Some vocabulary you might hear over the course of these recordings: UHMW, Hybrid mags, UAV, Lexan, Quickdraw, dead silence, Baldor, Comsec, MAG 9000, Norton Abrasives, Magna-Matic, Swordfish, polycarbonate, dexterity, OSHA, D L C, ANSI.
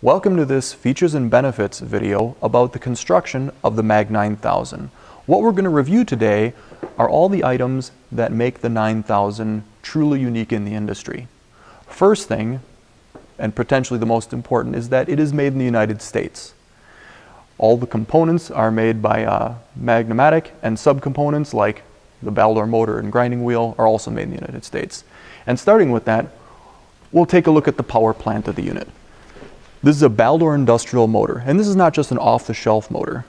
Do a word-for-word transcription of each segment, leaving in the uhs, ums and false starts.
Welcome to this Features and Benefits video about the construction of the MAG nine thousand. What we're going to review today are all the items that make the nine thousand truly unique in the industry. First thing, and potentially the most important, is that it is made in the United States. All the components are made by uh, Magna-Matic, and subcomponents like the Baldor motor and grinding wheel are also made in the United States. And starting with that, we'll take a look at the power plant of the unit. This is a Baldor industrial motor, and this is not just an off-the-shelf motor.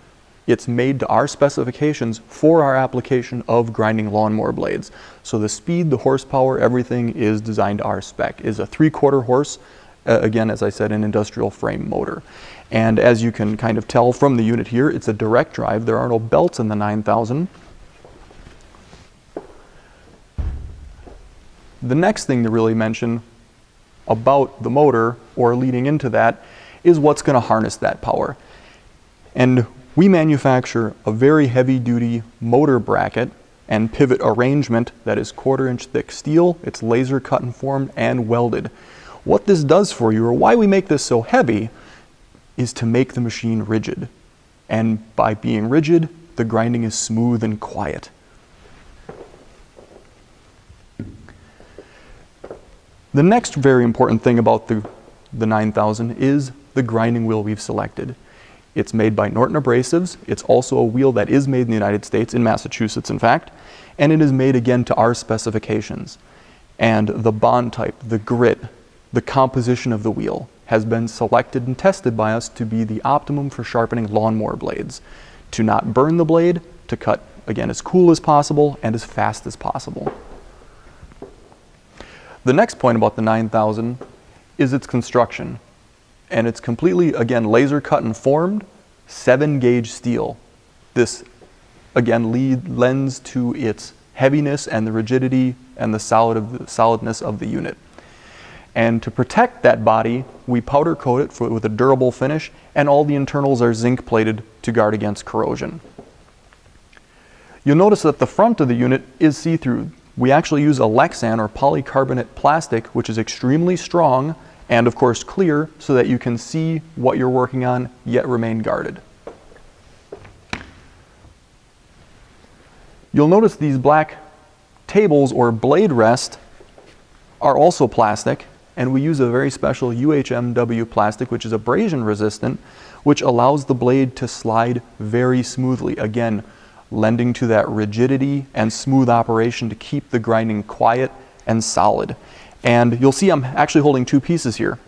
It's made to our specifications for our application of grinding lawnmower blades. So the speed, the horsepower, everything is designed to our spec. It is a three-quarter horse, uh, again, as I said, an industrial frame motor. And as you can kind of tell from the unit here, it's a direct drive. There are no belts in the nine thousand. The next thing to really mention about the motor, or leading into that, is what's going to harness that power. And we manufacture a very heavy-duty motor bracket and pivot arrangement that is quarter-inch thick steel. It's laser cut and formed and welded. What this does for you, or why we make this so heavy, is to make the machine rigid. And by being rigid, the grinding is smooth and quiet. The next very important thing about the, the nine thousand is the grinding wheel we've selected. It's made by Norton Abrasives. It's also a wheel that is made in the United States, in Massachusetts in fact, and it is made again to our specifications. And the bond type, the grit, the composition of the wheel has been selected and tested by us to be the optimum for sharpening lawnmower blades, to not burn the blade, to cut again as cool as possible and as fast as possible. The next point about the nine thousand is its construction, and it's completely, again, laser cut and formed, seven gauge steel. This, again, lead, lends to its heaviness and the rigidity and the, solid of the solidness of the unit. And to protect that body, we powder coat it for, with a durable finish, and all the internals are zinc plated to guard against corrosion. You'll notice that the front of the unit is see-through. We actually use a Lexan or polycarbonate plastic, which is extremely strong and of course clear, so that you can see what you're working on yet remain guarded. You'll notice these black tables or blade rest are also plastic, and we use a very special U H M W plastic, which is abrasion resistant, which allows the blade to slide very smoothly. Again, lending to that rigidity and smooth operation to keep the grinding quiet and solid. And you'll see I'm actually holding two pieces here.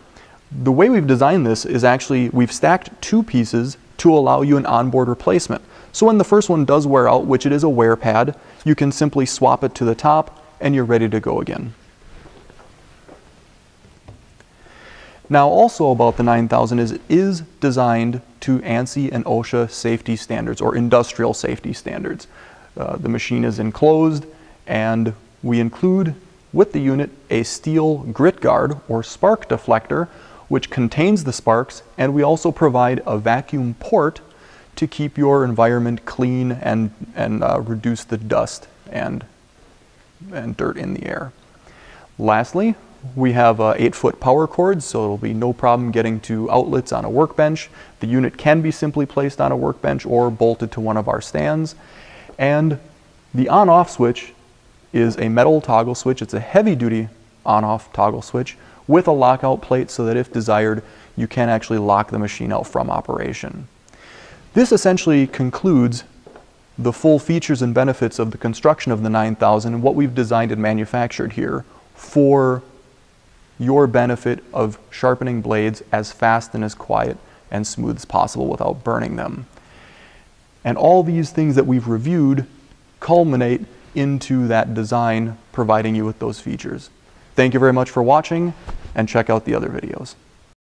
The way we've designed this is actually we've stacked two pieces to allow you an onboard replacement. So when the first one does wear out, which it is a wear pad, you can simply swap it to the top and you're ready to go again. Now also about the nine thousand is it is designed to ANSI and OSHA safety standards, or industrial safety standards. Uh, the machine is enclosed, and we include with the unit a steel grit guard or spark deflector, which contains the sparks, and we also provide a vacuum port to keep your environment clean and, and uh, reduce the dust and, and dirt in the air. Lastly, we have uh, eight foot power cords, so it'll be no problem getting to outlets on a workbench. The unit can be simply placed on a workbench or bolted to one of our stands. And the on-off switch is a metal toggle switch. It's a heavy-duty on-off toggle switch with a lockout plate, so that if desired, you can actually lock the machine out from operation. This essentially concludes the full features and benefits of the construction of the nine thousand and what we've designed and manufactured here for your benefit of sharpening blades as fast and as quiet and smooth as possible without burning them. And all these things that we've reviewed culminate into that design, providing you with those features. Thank you very much for watching, and check out the other videos.